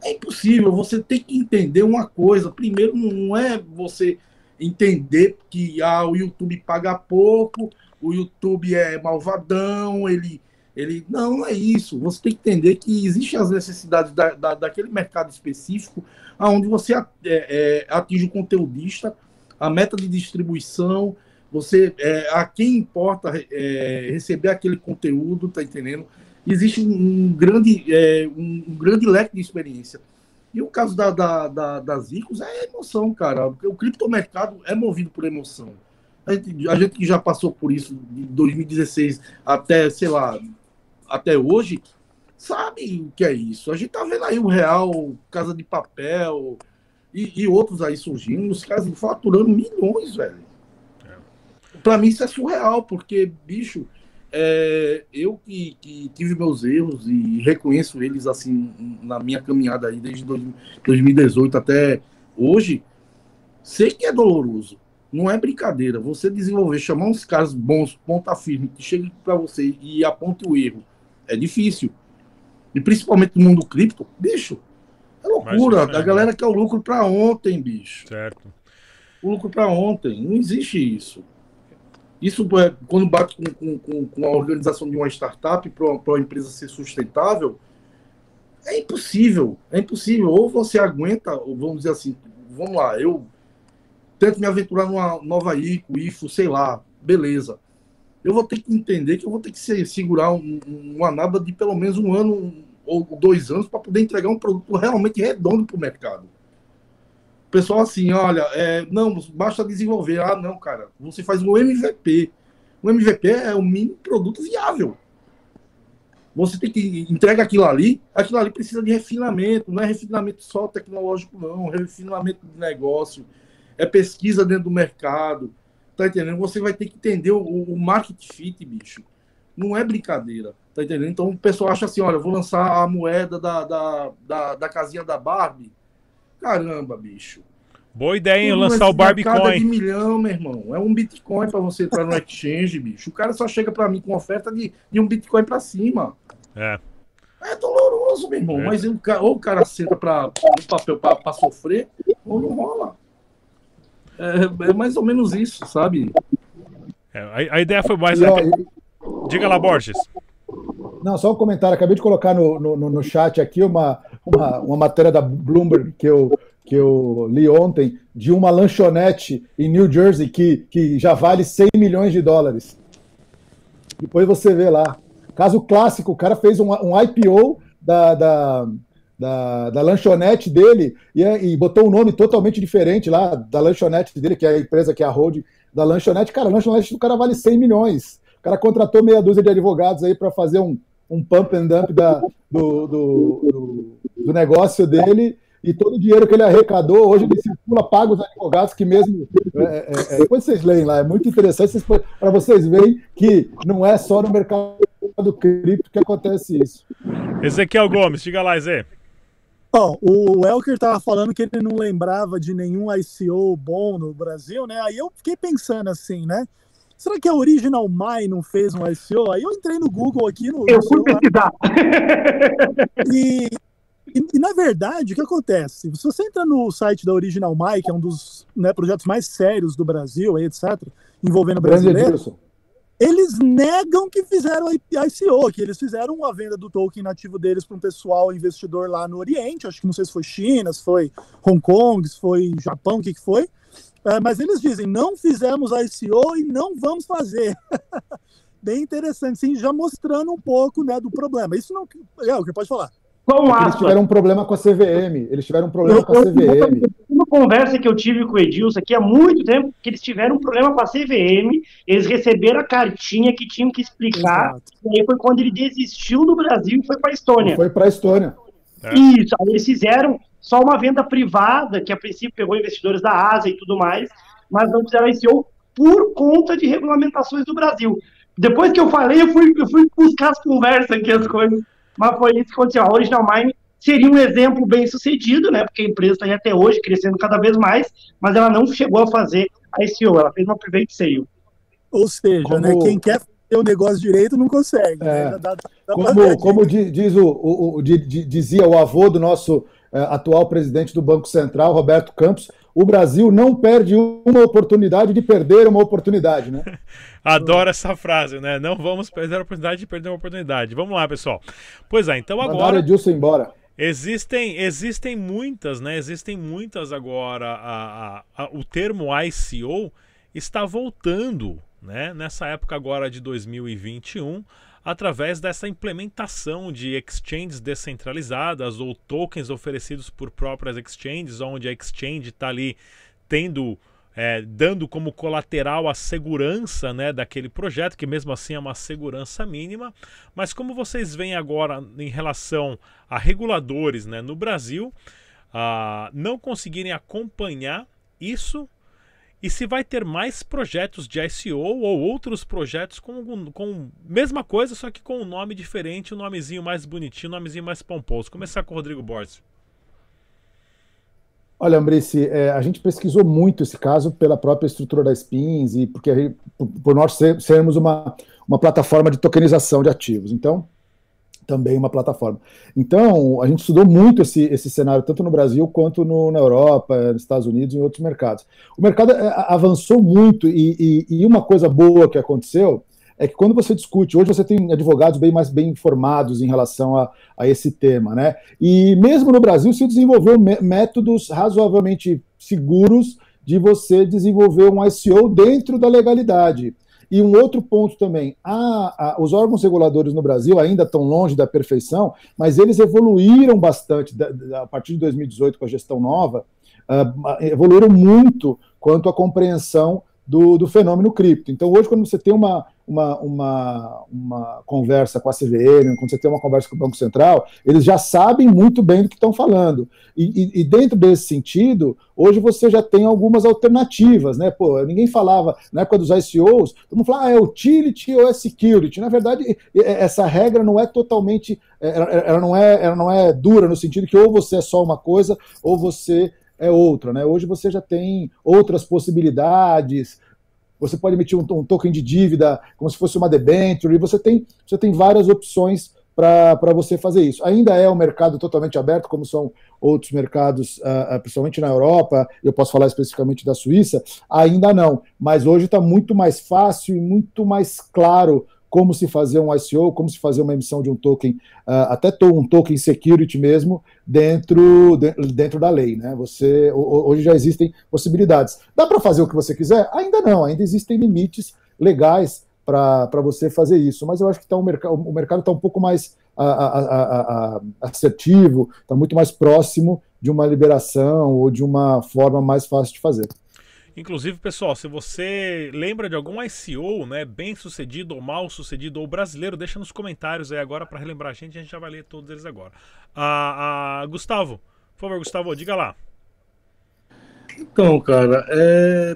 é impossível, você tem que entender uma coisa. Primeiro, não é você entender que ah, o YouTube paga pouco, o YouTube é malvadão, ele... ele... não, não é isso. Você tem que entender que existem as necessidades da, da, daquele mercado específico onde você é, é, atinge o conteudista, a meta de distribuição, você, é, a quem importa é, receber aquele conteúdo, tá entendendo? Existe um grande, é, um, um grande leque de experiência. E o caso da, da, da, das I C Os é emoção, cara. O criptomercado é movido por emoção. A gente, a gente que já passou por isso de dois mil e dezesseis até, sei lá, até hoje, sabe o que é isso. A gente tá vendo aí o Real, Casa de Papel e, e outros aí surgindo, os caras faturando milhões, velho. Pra mim isso é surreal, porque, bicho... É, eu que, que tive meus erros e reconheço eles assim na minha caminhada aí desde dois mil e dezoito até hoje, sei que é doloroso, não é brincadeira. Você desenvolver, chamar uns caras bons, ponta firme, que chegue para você e aponte o erro, é difícil. E principalmente no mundo cripto, bicho, é loucura. Da galera que é o lucro para ontem, bicho. Certo. O lucro para ontem, não existe isso. Isso, quando bate com, com, com a organização de uma startup para uma empresa ser sustentável, é impossível, é impossível. Ou você aguenta, ou vamos dizer assim, vamos lá, eu tento me aventurar numa nova I C O, I F O, sei lá, beleza. Eu vou ter que entender que eu vou ter que ser, segurar um, uma naba de pelo menos um ano ou dois anos para poder entregar um produto realmente redondo para o mercado. Pessoal assim, olha, é, não, basta desenvolver. Ah, não, cara, você faz um M V P. O M V P é o mínimo produto viável. Você tem que entrega aquilo ali, aquilo ali precisa de refinamento, não é refinamento só tecnológico, não, é refinamento de negócio, é pesquisa dentro do mercado, tá entendendo? Você vai ter que entender o, o market fit, bicho. Não é brincadeira, tá entendendo? Então o pessoal acha assim, olha, eu vou lançar a moeda da, da, da, da casinha da Barbie. Caramba, bicho. Boa ideia, hein? Lançar o Barbiecoin. De milhão, meu irmão. É um Bitcoin para você entrar no exchange, bicho. O cara só chega para mim com oferta de, de um Bitcoin para cima. É. É doloroso, meu irmão. É. Mas ele, ou o cara senta para um papel para sofrer, ou não rola. É, é mais ou menos isso, sabe? É, a, a ideia foi mais... Eu, eu... Diga lá, Borges. Não, só um comentário. Acabei de colocar no, no, no chat aqui uma, uma, uma matéria da Bloomberg que eu, que eu li ontem de uma lanchonete em New Jersey que, que já vale cem milhões de dólares. Depois você vê lá. Caso clássico, o cara fez um, um I P O da, da, da, da lanchonete dele e, e botou um nome totalmente diferente lá da lanchonete dele, que é a empresa que é a holding da lanchonete. Cara, a lanchonete do cara vale cem milhões. O cara contratou meia dúzia de advogados aí para fazer um, um pump and dump da, do, do, do, do negócio dele. E todo o dinheiro que ele arrecadou, hoje ele circula, paga os advogados que mesmo... É, é, é, depois vocês leem lá, é muito interessante para vocês verem que não é só no mercado do cripto que acontece isso. Ezequiel Gomes, diga lá, Zé. Bom, o Welker estava falando que ele não lembrava de nenhum I C O bom no Brasil, né? Aí eu fiquei pensando assim, né? Será que a Original My não fez um I C O? Aí eu entrei no Google aqui... no Eu fui pesquisar. E... E, e, na verdade, o que acontece? Se você entra no site da Original My, que é um dos né, projetos mais sérios do Brasil, etcétera, envolvendo brasileiros, eles negam que fizeram a I C O, que eles fizeram a venda do token nativo deles para um pessoal investidor lá no Oriente, acho que não sei se foi China, se foi Hong Kong, se foi Japão, o que, que foi, é, mas eles dizem, não fizemos a I C O e não vamos fazer. Bem interessante, sim, já mostrando um pouco né, do problema. Isso não é o que pode falar. É eles tiveram um problema com a C V M. Eles tiveram um problema eu, com a C V M. Uma conversa que eu tive com o Edilson aqui há muito tempo, que eles tiveram um problema com a C V M, eles receberam a cartinha que tinham que explicar. Exato. E aí foi quando ele desistiu do Brasil e foi para a Estônia. Foi para a Estônia. É. Isso, aí eles fizeram só uma venda privada, que a princípio pegou investidores da Ásia e tudo mais, mas não fizeram I C O por conta de regulamentações do Brasil. Depois que eu falei, eu fui, eu fui buscar as conversas aqui, as coisas. Mas foi isso que aconteceu. A Original Mine seria um exemplo bem sucedido, né? Porque a empresa está aí até hoje crescendo cada vez mais, mas ela não chegou a fazer a I C O, ela fez uma private sale. Ou seja, como... né, quem quer fazer o negócio direito não consegue. É. Né? Dá, dá, dá como como diz o, o, o, dizia o avô do nosso é, atual presidente do Banco Central, Roberto Campos, o Brasil não perde uma oportunidade de perder uma oportunidade, né? Adoro essa frase, né? Não vamos perder a oportunidade de perder uma oportunidade. Vamos lá, pessoal. Pois é, então agora... Mandaram Edilson embora. Existem, existem muitas, né? Existem muitas agora. A, a, a, o termo I C O está voltando, né? Nessa época agora de dois mil e vinte e um, através dessa implementação de exchanges descentralizadas ou tokens oferecidos por próprias exchanges, onde a exchange está ali tendo... É, dando como colateral a segurança né, daquele projeto, que mesmo assim é uma segurança mínima. Mas como vocês veem agora em relação a reguladores né, no Brasil, ah, não conseguirem acompanhar isso, e se vai ter mais projetos de I C O ou outros projetos com, com mesma coisa, só que com um nome diferente, um nomezinho mais bonitinho, um nomezinho mais pomposo. Começar com o Rodrigo Borges. Olha, Ambrice, é, a gente pesquisou muito esse caso pela própria estrutura da Spins e porque a gente, por, por nós ser, sermos uma, uma plataforma de tokenização de ativos, então também uma plataforma. Então a gente estudou muito esse, esse cenário tanto no Brasil quanto no, na Europa, nos Estados Unidos e em outros mercados. O mercado é, avançou muito e, e, e uma coisa boa que aconteceu é que quando você discute, hoje você tem advogados bem mais bem informados em relação a, a esse tema, né? E mesmo no Brasil se desenvolveu métodos razoavelmente seguros de você desenvolver um I C O dentro da legalidade. E um outro ponto também, a, a, os órgãos reguladores no Brasil ainda estão longe da perfeição, mas eles evoluíram bastante da, da, a partir de dois mil e dezoito com a gestão nova, uh, evoluíram muito quanto à compreensão do, do fenômeno cripto. Então hoje quando você tem uma Uma, uma, uma conversa com a C V M, quando você tem uma conversa com o Banco Central, eles já sabem muito bem do que estão falando. E, e, e dentro desse sentido, hoje você já tem algumas alternativas, né? Pô, ninguém falava, na época dos I C Os, todo mundo falava, ah, é utility ou é security. Na verdade, essa regra não é totalmente, ela, ela, não é, ela não é dura, no sentido que ou você é só uma coisa, ou você é outra, né? Hoje você já tem outras possibilidades. Você pode emitir um, um token de dívida como se fosse uma debenture, e você tem, você tem várias opções para você fazer isso. Ainda é um mercado totalmente aberto, como são outros mercados, uh, principalmente na Europa, eu posso falar especificamente da Suíça, ainda não, mas hoje está muito mais fácil e muito mais claro como se fazer um I C O, como se fazer uma emissão de um token, uh, até um token security mesmo, dentro, de, dentro da lei, né? Você, hoje já existem possibilidades. Dá para fazer o que você quiser? Ainda não, ainda existem limites legais para você fazer isso, mas eu acho que tá um merc- o mercado está um pouco mais a, a, a, a assertivo, está muito mais próximo de uma liberação ou de uma forma mais fácil de fazer. Inclusive, pessoal, se você lembra de algum I C O, né, bem sucedido ou mal sucedido, ou brasileiro, deixa nos comentários aí agora para relembrar a gente, a gente já vai ler todos eles agora. Ah, ah, Gustavo, por favor, Gustavo, diga lá. Então, cara, é...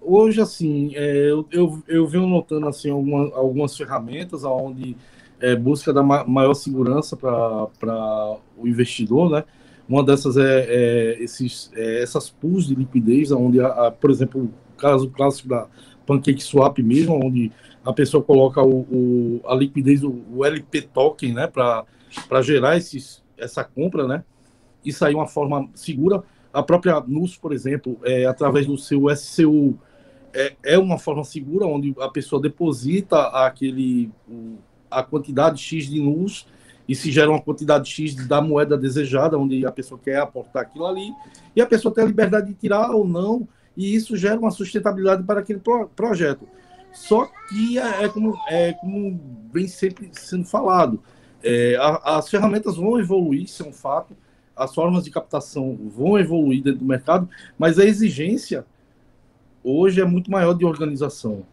hoje, assim, é... eu, eu, eu venho notando assim, alguma, algumas ferramentas onde é, busca da ma maior segurança para o investidor, né? Uma dessas é, é, esses, é essas pools de liquidez, onde, a, a, por exemplo, o caso clássico da PancakeSwap mesmo, onde a pessoa coloca o, o, a liquidez, o, o L P token, né, para gerar esses, essa compra, né, e sair uma forma segura. A própria N U S, por exemplo, é, através do seu S C U, é, é uma forma segura, onde a pessoa deposita aquele, a quantidade X de N U S, e se gera uma quantidade X da moeda desejada, onde a pessoa quer aportar aquilo ali, e a pessoa tem a liberdade de tirar ou não, e isso gera uma sustentabilidade para aquele pro projeto. Só que é como, é como vem sempre sendo falado, é, a, as ferramentas vão evoluir, isso é um fato, as formas de captação vão evoluir dentro do mercado, mas a exigência hoje é muito maior de organização.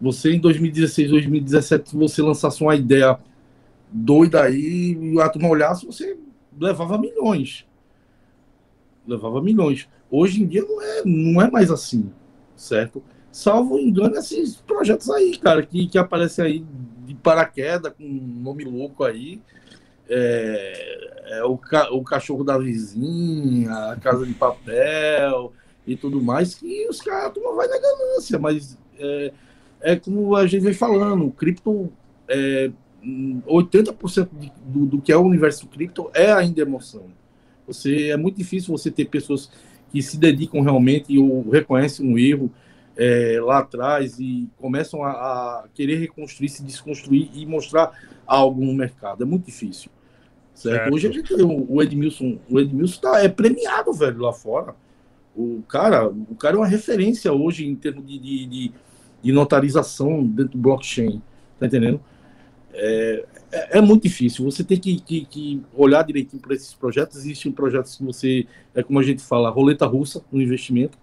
Você, em dois mil e dezesseis, dois mil e dezessete, se você lançasse uma ideia doida aí, e a turma olhasse, você levava milhões. Levava milhões. Hoje em dia não é, não é mais assim, certo? Salvo engano, esses projetos aí, cara, que, que aparecem aí de paraquedas, com um nome louco aí. É, é o, ca, o cachorro da vizinha, a casa de papel e tudo mais, que os caras, a turma vai na ganância, mas é, é como a gente vem falando, o cripto... É, oitenta por cento do, do que é o universo cripto é ainda emoção. Você, é muito difícil você ter pessoas que se dedicam realmente ou reconhecem um erro é, lá atrás e começam a, a querer reconstruir, se desconstruir e mostrar algo no mercado. É muito difícil. Certo? Certo. Hoje a gente, o, o Edilson, o Edilson tá, é premiado, velho, lá fora. O cara, o cara é uma referência hoje em termos de, de, de, de notarização dentro do blockchain. Tá entendendo? É, é, é muito difícil, você tem que, que, que olhar direitinho para esses projetos. Existem projetos que você, é como a gente fala, roleta russa no investimento,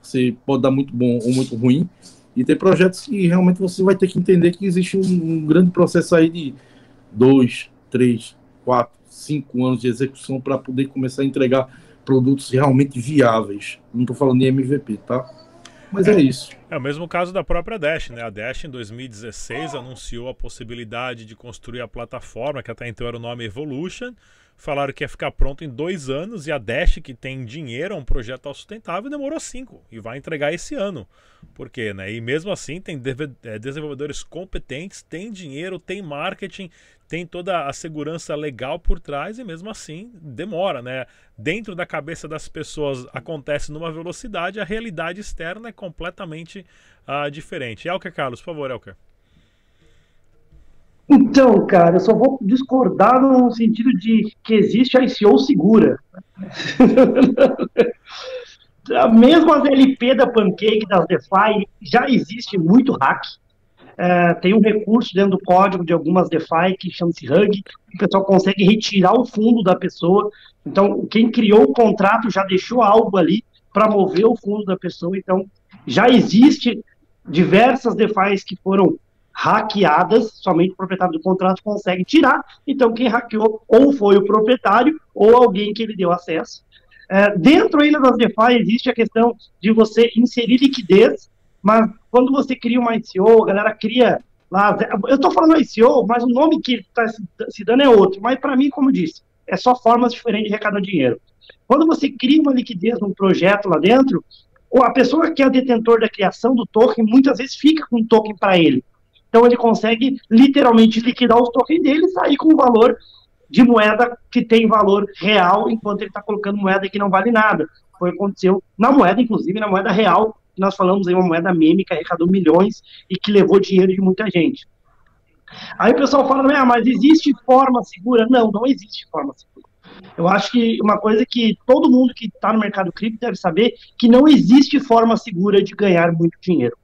você pode dar muito bom ou muito ruim, e tem projetos que realmente você vai ter que entender que existe um, um grande processo aí de dois, três, quatro, cinco anos de execução para poder começar a entregar produtos realmente viáveis. Não estou falando de M V P, tá? Mas é, é isso. É o mesmo caso da própria Dash, né? A Dash, em dois mil e dezesseis, anunciou a possibilidade de construir a plataforma, que até então era o nome Evolution. Falaram que ia ficar pronto em dois anos, e a Dash, que tem dinheiro, é um projeto sustentável, demorou cinco, e vai entregar esse ano. Por quê, né? E mesmo assim, tem desenvolvedores competentes, tem dinheiro, tem marketing, tem toda a segurança legal por trás, e mesmo assim demora, né? Dentro da cabeça das pessoas acontece numa velocidade, a realidade externa é completamente uh, diferente. Elker Carlos, por favor, Elker. Então, cara, eu só vou discordar no sentido de que existe a I C O segura. Mesmo as L P da Pancake, das DeFi, já existe muito hack. É, tem um recurso dentro do código de algumas DeFi que chama-se hug, que o pessoal consegue retirar o fundo da pessoa. Então, quem criou o contrato já deixou algo ali para mover o fundo da pessoa. Então, já existe diversas DeFis que foram hackeadas, somente o proprietário do contrato consegue tirar. Então, quem hackeou ou foi o proprietário ou alguém que ele deu acesso. É, dentro ainda das DeFi existe a questão de você inserir liquidez. Mas quando você cria uma I C O, a galera cria lá... Eu estou falando I C O, mas o nome que está se dando é outro. Mas para mim, como disse, é só formas diferentes de arrecadar dinheiro. Quando você cria uma liquidez num projeto lá dentro, a pessoa que é detentor da criação do token, muitas vezes fica com o token para ele. Então ele consegue literalmente liquidar os tokens dele e sair com o valor de moeda que tem valor real, enquanto ele está colocando moeda que não vale nada. Foi o que aconteceu na moeda, inclusive na moeda real. Nós falamos aí uma moeda meme que arrecadou milhões e que levou dinheiro de muita gente. Aí o pessoal fala, ah, mas existe forma segura? Não, não existe forma segura. Eu acho que uma coisa que todo mundo que está no mercado cripto deve saber, que não existe forma segura de ganhar muito dinheiro.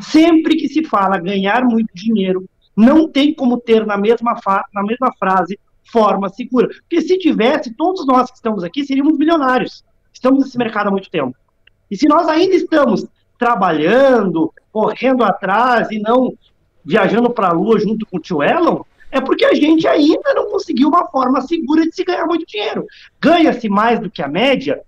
Sempre que se fala ganhar muito dinheiro, Não tem como ter na mesma, fa na mesma frase forma segura. Porque se tivesse, todos nós que estamos aqui seríamos milionários. Estamos nesse mercado há muito tempo. E se nós ainda estamos trabalhando, correndo atrás e não viajando para a lua junto com o tio Elon, é porque a gente ainda não conseguiu uma forma segura de se ganhar muito dinheiro. Ganha-se mais do que a média?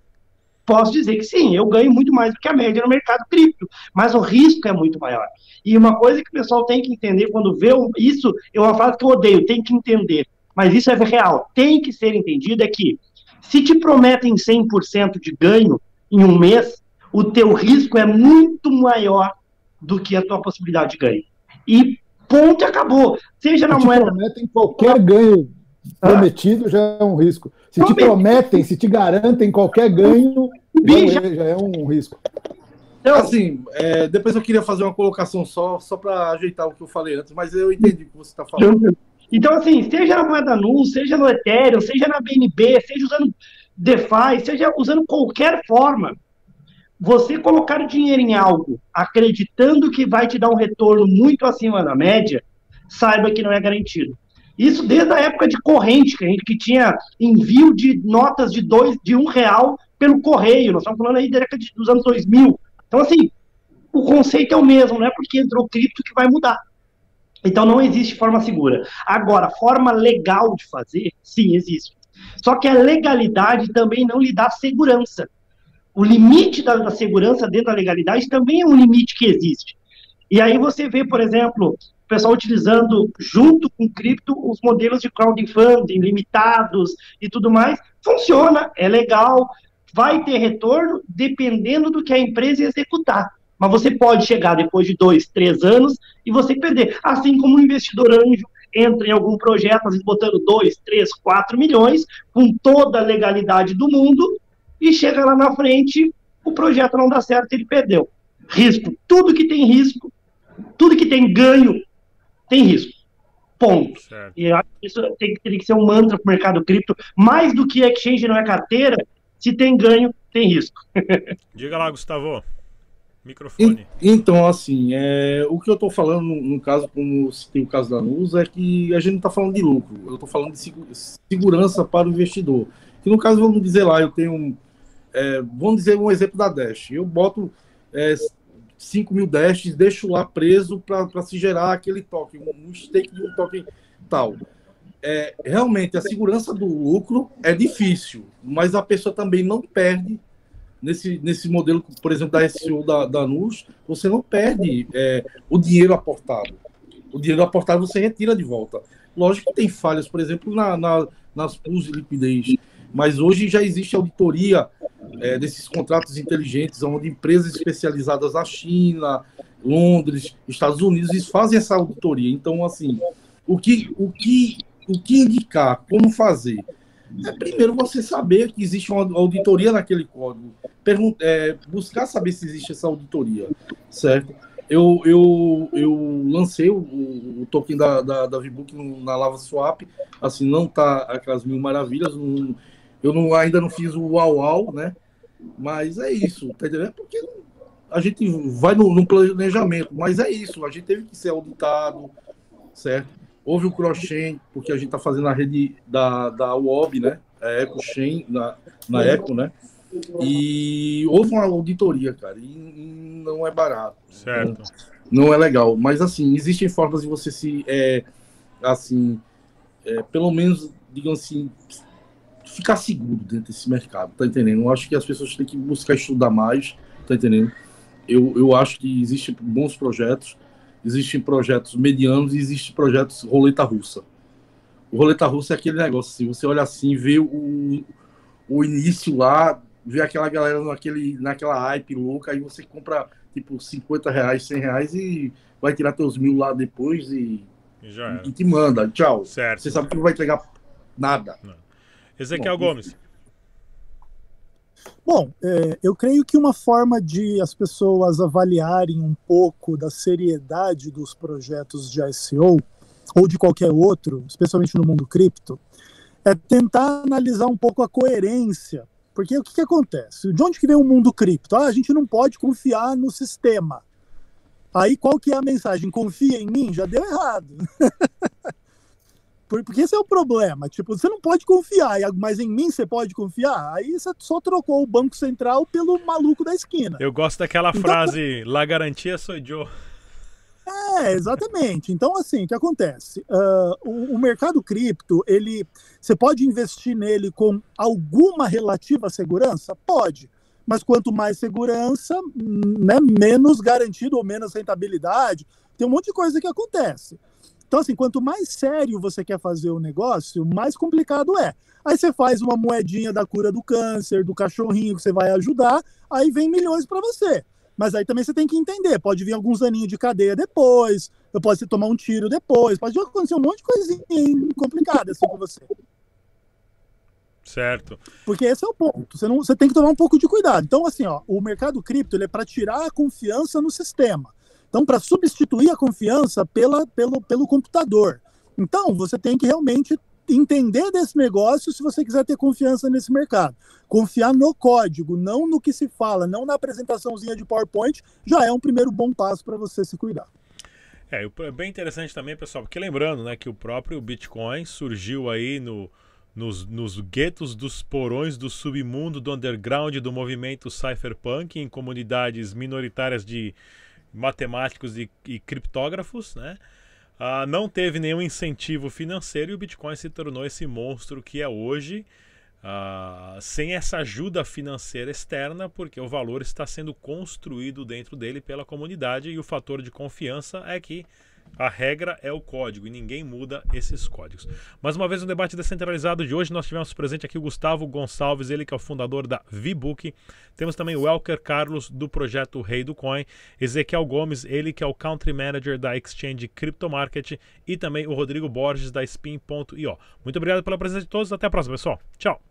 Posso dizer que sim, eu ganho muito mais do que a média no mercado cripto, mas o risco é muito maior. E uma coisa que o pessoal tem que entender quando vê isso, é uma frase que eu odeio, tem que entender, mas isso é real, tem que ser entendido, é que se te prometem cem por cento de ganho em um mês, o teu risco é muito maior do que a tua possibilidade de ganho. E ponto, acabou. Seja na moeda... Se te prometem qualquer ganho prometido, ah. já é um risco. Se te prometem, se te garantem qualquer ganho, já é um risco. Então, assim, é, depois eu queria fazer uma colocação só, só para ajeitar o que eu falei antes, mas eu entendi o que você está falando. Então, assim, seja na moeda N U S, seja no Ethereum, seja na B N B, seja usando DeFi, seja usando qualquer forma, você colocar dinheiro em algo acreditando que vai te dar um retorno muito acima da média, saiba que não é garantido. Isso desde a época de corrente, que a gente que tinha envio de notas de, dois, de um real pelo correio. Nós estamos falando aí da década dos anos dois mil. Então, assim, o conceito é o mesmo, não é porque entrou cripto que vai mudar. Então, não existe forma segura. Agora, forma legal de fazer, sim, existe. Só que a legalidade também não lhe dá segurança. O limite da, da segurança dentro da legalidade também é um limite que existe. E aí você vê, por exemplo, o pessoal utilizando junto com cripto os modelos de crowdfunding limitados e tudo mais. Funciona, é legal, vai ter retorno dependendo do que a empresa executar. Mas você pode chegar depois de dois, três anos e você perder. Assim como o investidor anjo entra em algum projeto, às vezes botando dois, três, quatro milhões, com toda a legalidade do mundo, e chega lá na frente, o projeto não dá certo, ele perdeu. Risco. Tudo que tem risco, tudo que tem ganho, tem risco. Ponto. Certo. E eu acho que isso tem, tem que ser um mantra para o mercado cripto. Mais do que exchange não é carteira, se tem ganho, tem risco. Diga lá, Gustavo. Microfone. E, então, assim, é, o que eu estou falando, no, no caso, como se tem o caso da N U S, é que a gente não está falando de lucro. Eu estou falando de seg segurança para o investidor. Que no caso, vamos dizer lá, eu tenho... Um, É, vamos dizer um exemplo da Dash. Eu boto é, cinco mil Dashs, deixo lá preso para se gerar aquele token, um stake de um token tal. É, realmente, a segurança do lucro é difícil, mas a pessoa também não perde. Nesse, nesse modelo, por exemplo, da I C O da, da N U S, você não perde é, o dinheiro aportado. O dinheiro aportado você retira de volta. Lógico que tem falhas, por exemplo, na, na, nas pools de liquidez. Mas hoje já existe auditoria é, desses contratos inteligentes, onde empresas especializadas na China, Londres, Estados Unidos, eles fazem essa auditoria. Então, assim, o que, o que, o que indicar, como fazer? É, primeiro, você saber que existe uma auditoria naquele código. Pergunta, é, buscar saber se existe essa auditoria, certo? Eu, eu, eu lancei o, o token da, da, da Vbook na LavaSwap, assim, não tá aquelas mil maravilhas, não... Eu não, ainda não fiz o uau-uau, né? Mas é isso, tá entendendo? É porque a gente vai no, no planejamento, mas é isso, a gente teve que ser auditado, certo? Houve o cross-chain, porque a gente tá fazendo a rede da, da U O B, né? A EcoChain, na, na Eco, né? E houve uma auditoria, cara, e, e não é barato. Certo. Não, não é legal, mas assim, existem formas de você se, é, assim, é, pelo menos, digamos assim... ficar seguro dentro desse mercado, tá entendendo? Eu acho que as pessoas têm que buscar estudar mais, tá entendendo? Eu, eu acho que existem bons projetos, existem projetos medianos e existem projetos roleta russa. O roleta russa é aquele negócio, assim, você olha assim, vê o, o início lá, vê aquela galera naquele, naquela hype louca, aí você compra, tipo, cinquenta reais, cem reais e vai tirar teus mil lá depois e, e, já é. e te manda, tchau. Certo. Você sabe que não vai entregar nada. Não. Ezequiel Gomes. Bom, é, eu creio que uma forma de as pessoas avaliarem um pouco da seriedade dos projetos de I C O, ou de qualquer outro, especialmente no mundo cripto, é tentar analisar um pouco a coerência. Porque o que, que acontece? De onde que vem o mundo cripto? Ah, a gente não pode confiar no sistema. Aí qual que é a mensagem? Confia em mim? Já deu errado. Porque esse é o problema. Tipo, você não pode confiar, mas em mim você pode confiar? Aí você só trocou o Banco Central pelo maluco da esquina. Eu gosto daquela então, frase, lá garantia sou eu. É, exatamente. Então, assim, o que acontece? Uh, o, o mercado cripto, ele, você pode investir nele com alguma relativa segurança? Pode. Mas quanto mais segurança, né, menos garantido ou menos rentabilidade. Tem um monte de coisa que acontece. Então, assim, quanto mais sério você quer fazer o negócio, mais complicado é. Aí você faz uma moedinha da cura do câncer, do cachorrinho que você vai ajudar, aí vem milhões para você. Mas aí também você tem que entender, pode vir alguns aninhos de cadeia depois, pode tomar um tiro depois, pode acontecer um monte de coisinha complicada assim com você. Certo. Porque esse é o ponto, você, não, você tem que tomar um pouco de cuidado. Então, assim, ó, o mercado cripto ele é para tirar a confiança no sistema. Então, para substituir a confiança pela, pelo, pelo computador. Então, você tem que realmente entender desse negócio se você quiser ter confiança nesse mercado. Confiar no código, não no que se fala, não na apresentaçãozinha de PowerPoint, já é um primeiro bom passo para você se cuidar. É, é bem interessante também, pessoal, porque lembrando, né, que o próprio Bitcoin surgiu aí no, nos, nos guetos dos porões do submundo, do underground, do movimento cypherpunk, em comunidades minoritárias de matemáticos e, e criptógrafos, né? Ah, não teve nenhum incentivo financeiro e o Bitcoin se tornou esse monstro que é hoje, ah, sem essa ajuda financeira externa, porque o valor está sendo construído dentro dele pela comunidade e o fator de confiança é que a regra é o código e ninguém muda esses códigos. Mais uma vez, no debate descentralizado de hoje, nós tivemos presente aqui o Gustavo Gonçalves, ele que é o fundador da Vbook. Temos também o Welker Carlos, do projeto Rei do Coin. Ezequiel Gomes, ele que é o Country Manager da Exchange Crypto Market. E também o Rodrigo Borges, da Spin ponto i o. Muito obrigado pela presença de todos. Até a próxima, pessoal. Tchau.